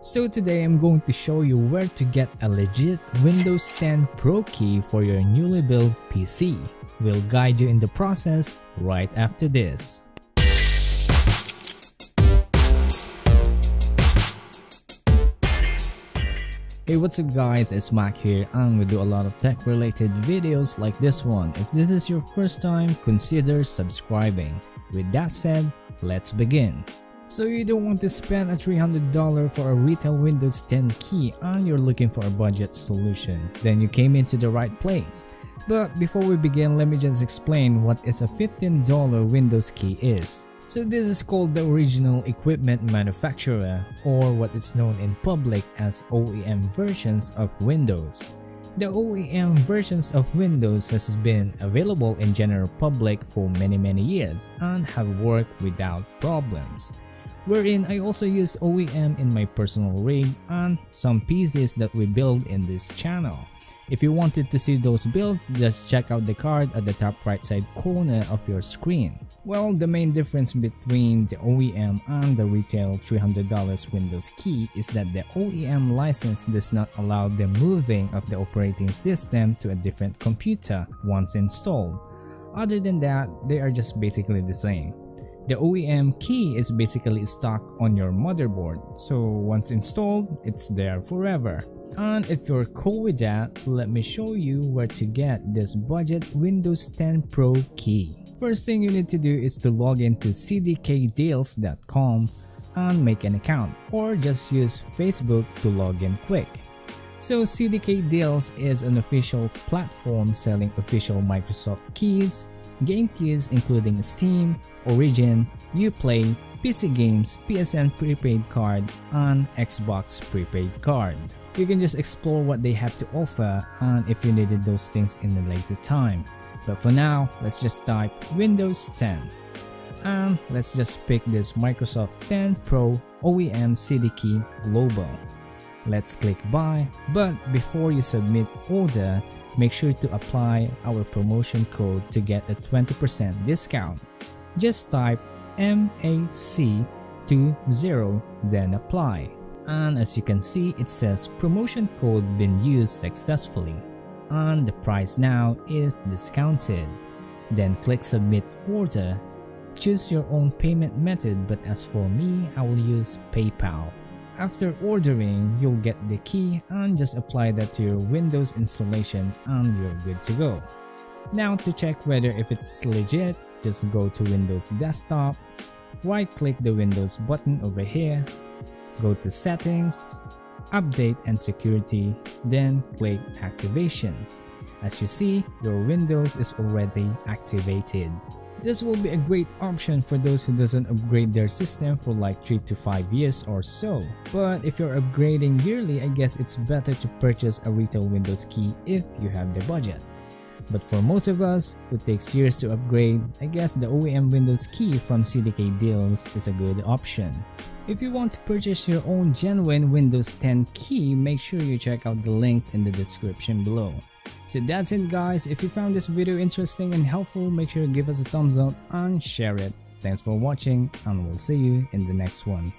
So today I'm going to show you where to get a legit Windows 10 Pro key for your newly built PC. We'll guide you in the process right after this. Hey, what's up guys, it's Mac here and we do a lot of tech related videos like this one. If this is your first time, consider subscribing. With that said, let's begin. So you don't want to spend a $300 for a retail Windows 10 key and you're looking for a budget solution, then you came into the right place. But before we begin, let me just explain what is a $15 Windows key is. So this is called the original equipment manufacturer, or what is known in public as OEM versions of Windows. The OEM versions of Windows has been available in general public for many years and have worked without problems. Wherein I also use OEM in my personal rig and some PCs that we build in this channel. If you wanted to see those builds, just check out the card at the top right side corner of your screen. Well, the main difference between the OEM and the retail $300 Windows key is that the OEM license does not allow the moving of the operating system to a different computer once installed. Other than that, they are just basically the same. The OEM key is basically stuck on your motherboard, so once installed, it's there forever. And if you're cool with that, let me show you where to get this budget Windows 10 Pro key. First thing you need to do is to log into cdkdeals.com and make an account, or just use Facebook to log in quick. So CDK Deals is an official platform selling official Microsoft keys, game keys including Steam, Origin, Uplay, PC games, PSN prepaid card, and Xbox prepaid card. You can just explore what they have to offer and if you needed those things in a later time. But for now, let's just type Windows 10. And let's just pick this Microsoft 10 Pro OEM CDK Global. Let's click buy, but before you submit order, make sure to apply our promotion code to get a 20% discount. Just type MAC20, then apply. And as you can see, it says promotion code been used successfully and the price now is discounted. Then click submit order. Choose your own payment method, but as for me, I will use PayPal. After ordering, you'll get the key and just apply that to your Windows installation and you're good to go. Now to check whether if it's legit, just go to Windows Desktop, right click the Windows button over here, go to Settings, Update and Security, then click Activation. As you see, your Windows is already activated. This will be a great option for those who doesn't upgrade their system for like 3 to 5 years or so. But if you're upgrading yearly, I guess it's better to purchase a retail Windows key if you have the budget. But for most of us who takes years to upgrade, I guess the OEM Windows key from CDK Deals is a good option. If you want to purchase your own genuine Windows 10 key, make sure you check out the links in the description below. So that's it guys, if you found this video interesting and helpful, make sure to give us a thumbs up and share it. Thanks for watching and we'll see you in the next one.